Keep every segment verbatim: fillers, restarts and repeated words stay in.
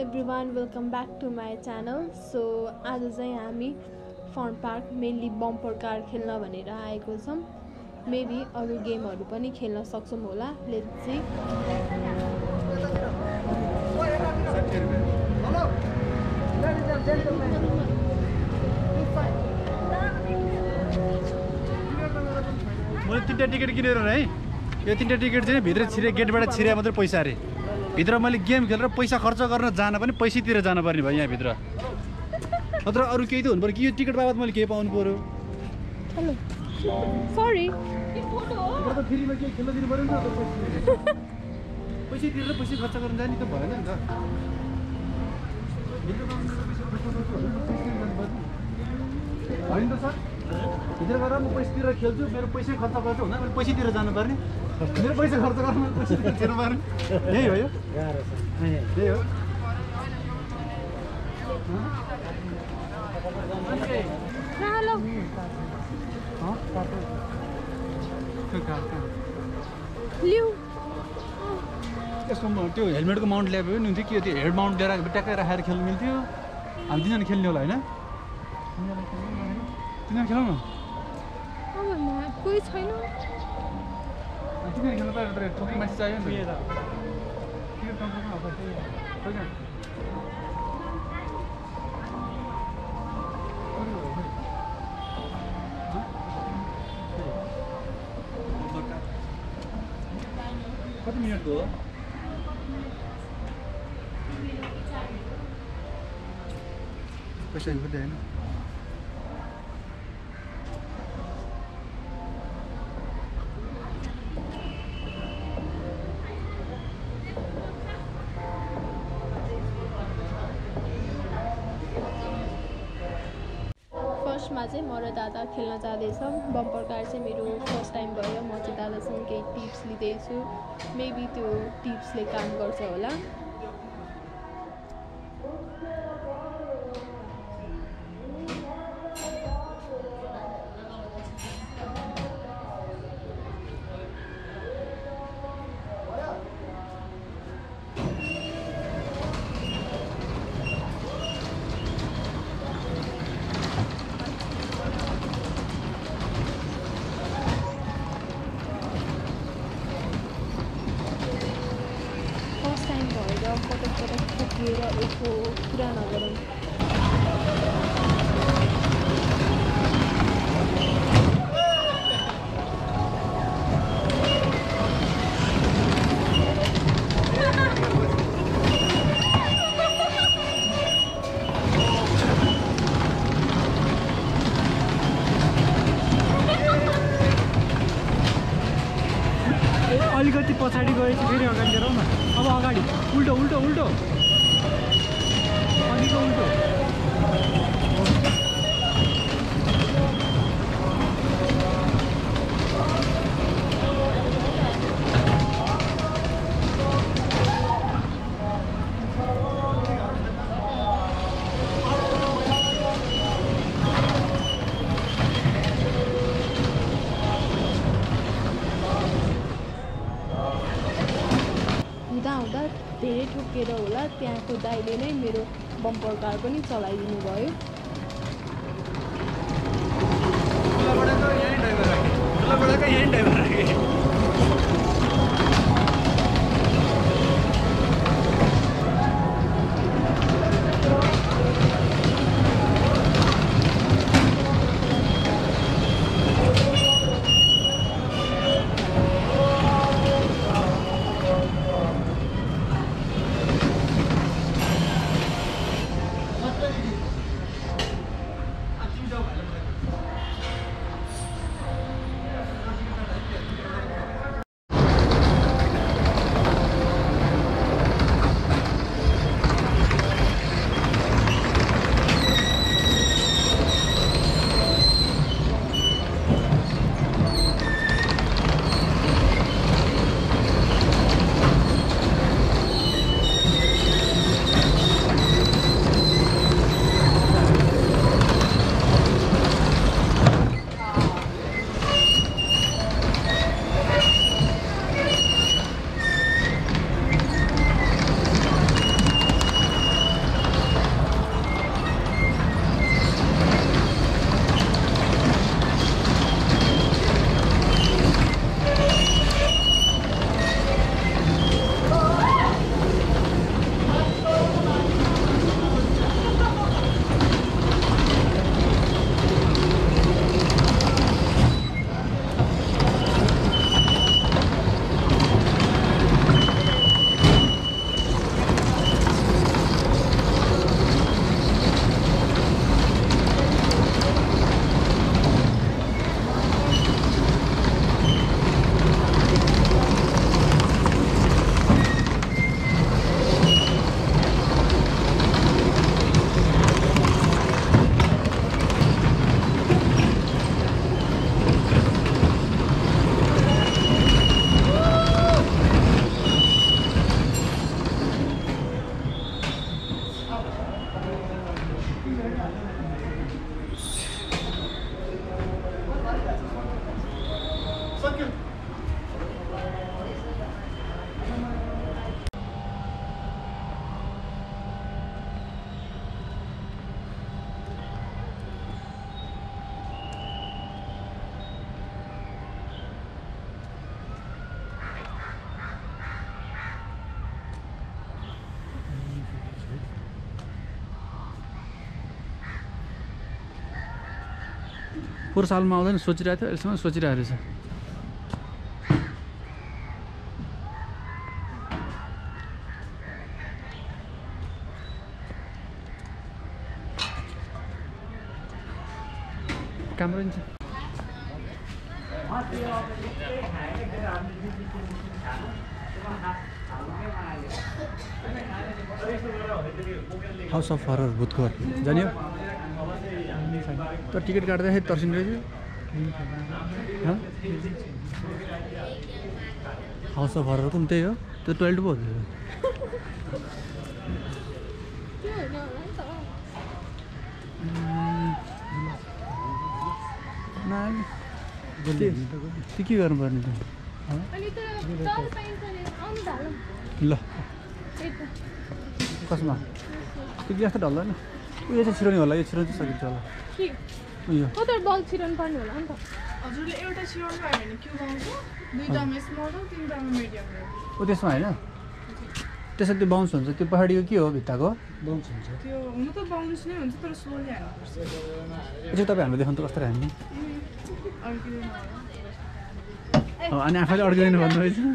everyone, welcome back to my channel. So आज चाहिँ हामी fun park mainly bumper car खेल्न भनेर आएको छौं. मेबी अरु गेमहरु पनि खेल्न सक्छौं होला. Let's see. Hello ladies and gentlemen. मैले तीनटा टिकट किनेर है. यो तीनटा टिकट चाहिँ भित्र छिरे गेटबाट छिरे मात्र पैसा रे. भित्र मैले गेम खेलेर पैसा खर्च गर्न जान पनि पैसातिर जान पर्ने भयो यहाँ भित्र. नत्र अरु केही त हुनु पर्यो कि यो टिकट बाबत मैले के पाउनु पर्यो. हेलो सरी यो फोटो हो. म त फ्रीमा के खेल्न दिनु पर्यो नि त. पैसा तिरेर पैसा खर्च गर्न जाने त भएन नि त. भित्र काम गर्न सकिन्छ भित्र गएर म पैसा तिरेर खेल्छु. मेरो पैसा खर्च गर्छु हुँदा मैले पैसा तिरेर जानु पर्ने. मेरो पैसा खर्च गर्न मैले पैसा तिरेर जानु पर्ने. यही हो यो. त्यही हो. हेलो ह काका काका लिउ यसको त्यो हेलमेटको माउन्ट ल्याए पनि हुन्थ्यो कि त्यो हेड माउन्ट लिएर ट्याक्कै राखेर खेल्नु मिल्थ्यो. हामी तिनजना खेल्ने होला हैन. तिनीहरू खेलौ न. अम्मा कोही छैन. तिनीहरू खेल्न त तर ठोकी मान्छे चाहियो नि. के कम्पनीमा हो त्यही हैन. कति मिनेटको हो. पैसा पनि छैन. फर्स्टमा चाहिँ म र दादा खेल्न जाँदैछौँ. बम्पर कार चाहिँ मेरो फर्स्ट टाइम भयो. म चाहिँ दादासँग केही टिप्स लिँदैछु. मेबी त्यो टिप्सले काम गर्छ होला. धेरै ठोकेर होला. त्यहाँको दाइले नै मेरो बम्पर कार पनि चलाइदिनु भयो. Thank you. पूर्व साल में आउँदैन सोचिरहेको थियो, अहिलेसम्म सोचिरहेको रहेछ। काम रहन्छ। हाउस अफ हरर भूतकोर जानियो तो टिकट काट्दा है तर्सिन रहेछ। हाउस अफ हरर कुन त्यही हो, त्यो ट्वेल्भ पो हो ना। के गर्नुपर्ने त ल कसमा त्यो ग्लास त ढल्दैन। यो चाहिँ छिराउने होला, यो छिराउन चाहिँ सकिन्छ होला। के उयो कता बल छिराउन पर्ने होला नि त। हजुरले एउटा छिराउनु भयो भने क्यू बाउन्स दुईटामा स्मल र तीनटामा मिडियम हो। त्यसमा हैन त्यसले त्यो बाउन्स हुन्छ, त्यो पहाडीको के हो भित्ताको बाउन्स हुन्छ। त्यो हुनु त बाउन्स नै हुन्छ तर स्लोली हाल्नुपर्छ। यो तपाईं हामीले देखाउनु त कस्तो हाल्ने अनि आफैले अड्किनु भन्नु भएछ। कति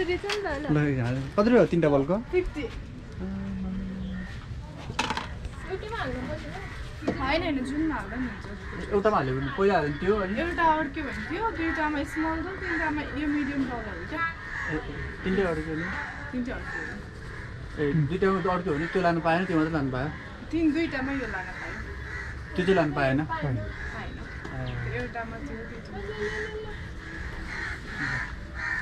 रुपियाँ हो तिनवटा बलको? एउटामा हाल्यो भने पहिला हाल्यो त्यो एउटा अड्क्यो भने त्यो दुईटामा स्मल र तिनटामा यो मिडियम बल हो क्या। तिनटै अड्क्यो तिनटै अड्क्यो ए दुईटामा त अड्क्यो भने त्यो लानु पाएन, त्यो मात्रै लानु पायो। तिन दुईटामा यो लानु पायो, त्यो चाहिँ लानु पाएन। एउटामा थियो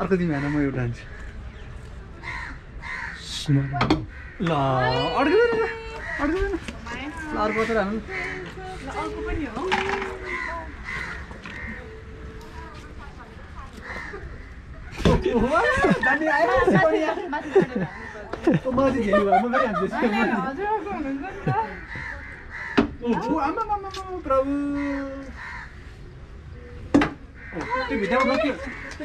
अर्को तिमी होइन म एउटा हान्छु ल अड्किँदैन अड्किँदैन ल अर्को त हाल्नु अर्को पनि हो। प्रभु त्यो भित्तामा ठोक्यो त्यो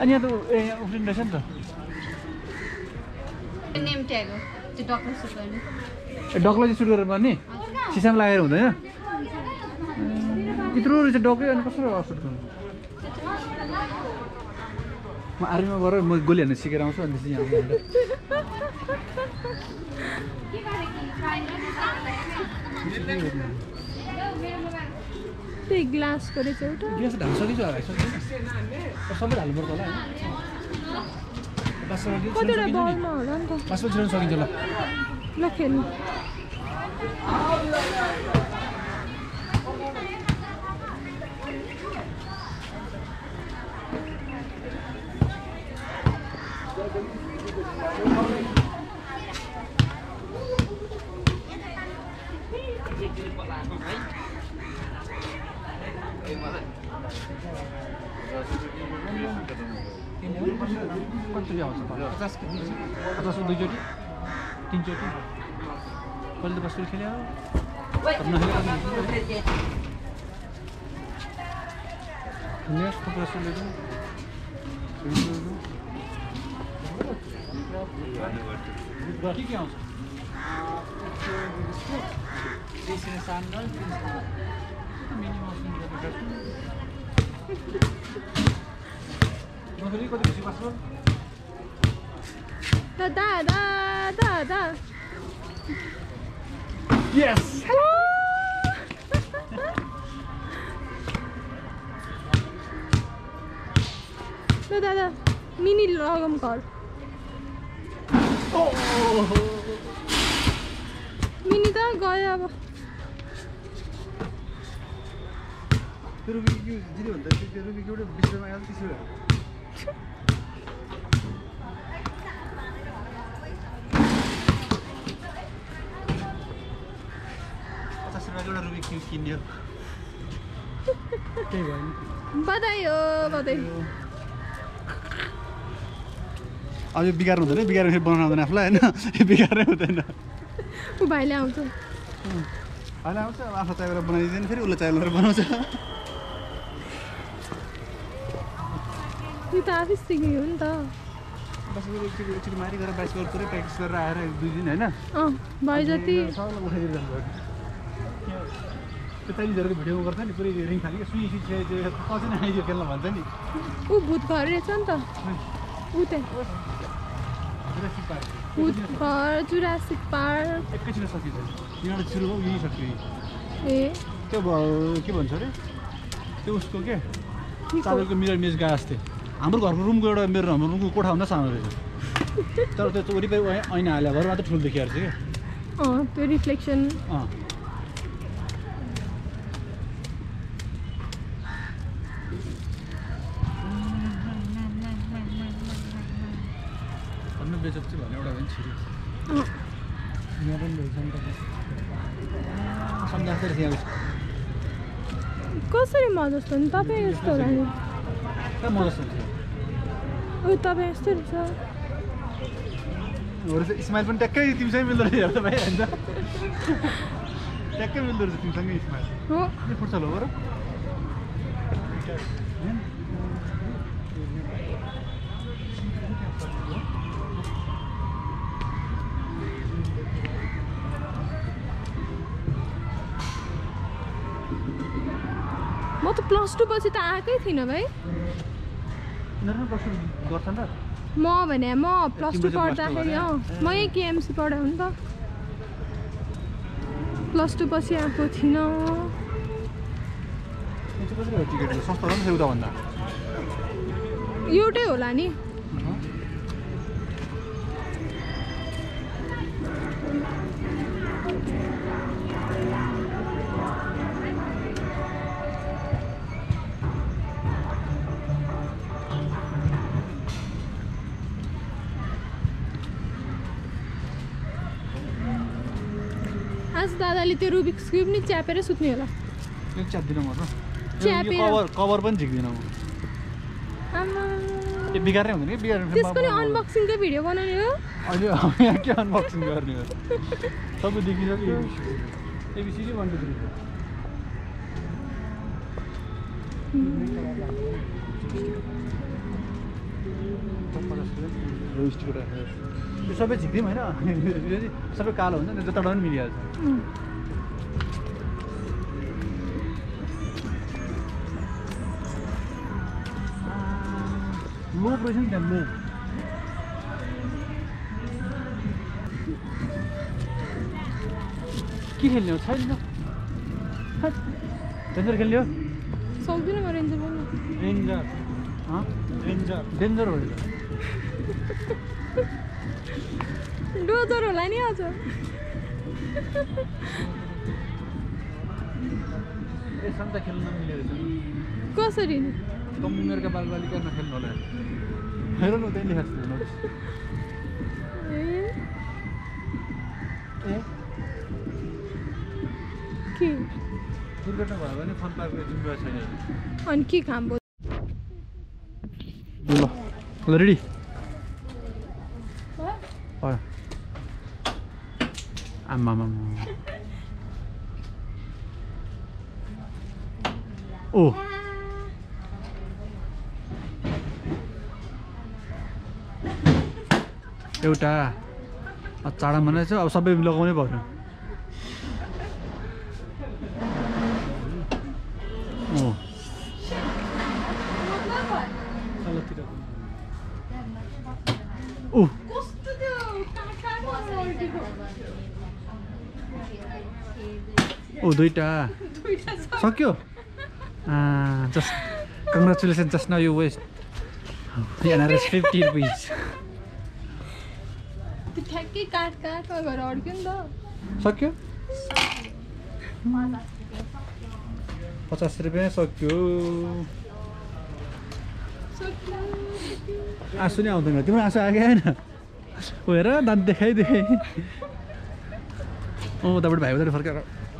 अनि यहाँ त यहाँ उफ्रिनु रहेछ नि त नेम ट्याग हो त्यो डक्लो सुट गर्ने। ए डक्लो चाहिँ सुट गरेर पर्ने सिसामा लागेर हुँदैन यत्रो रहेछ डक्लो। अनि कसरी सुट गर्नु? म आर्मीमा गएर म गोली हाल्न सिकेर आउँछु अनि त्यसपछि यहाँ ग्लास गरेछ एउटा ग्लास ढाल्न सकिन्छ होला। सबै हाल्नु पर्छ होला होइन पासमा छिराउन सकिन्छ होला। ल खेल्नु दुईचोटी तीनचोटी कहिले त बस्कुल खेल्यो कति बस्कुल da da da da da Yes! No, Dada, mini logam call. Oh! Mini da goya. The Ruby used zero, the Ruby would have been my altitude. Are you bigger than a bigger head born on a fly? Bigger than a bile out. I love the after I was in Peru. Let's have a bonanza. You have his singing. But we will be married or bicycle to the pegs that I have been in. Oh, by the tea. Video over the ring, and you see, she said, you can love Anthony. Who would call it Santa? Would call Jurassic Park? A kitchen of it. You are true, you should be. Eh? Gibbon, sorry. You was okay. You can look at me and Miss Gaste. I'm going to room go to a mirror, who could have the salary. Tell the two people I know, I rather told the care. Oh, the reflection. I don't know. I'm not sure. I'm not sure. I'm not sure. I'm not sure. I'm not sure. I'm not sure. I'm not sure. What plus two buses are you know, right? No, no, plus two got under more than a more plus two part. My games support under plus two buses are put in. No, you do, Lani. The Rubik's Cube is a chapter. It's a cover. I'm bigger. This is unboxing video. I'm unboxing video. Low pressure can move. What are you playing? What? Danger playing? Song do not ranger. Ranger. Huh? Ranger. Danger only. Do do do. Line is out. This Santa can not play this. What are you? Communer ka bal bali karna khelna hola. I don't know they have to know. Eh? Ki? Durgatna bhayo bhane fun park ko jimmewa chaina. Ani ke kaam bol. Hello. Ready? What? What? Amma mama. Oh. एउटा चाडा मनाइछ अब सबै लगाउने भयो ओ ओ कस्तो त्यो काका Oh, doita. Sakyo. Ah, just congratulations. Just now you waste. Yeah, another fifty rupees. The khaki cut cut or what? Sakyo. fifty rupees. Sakyo. Ah, so now then, you want to ask again? Where? Don't see, see. Oh, that would be. That would be.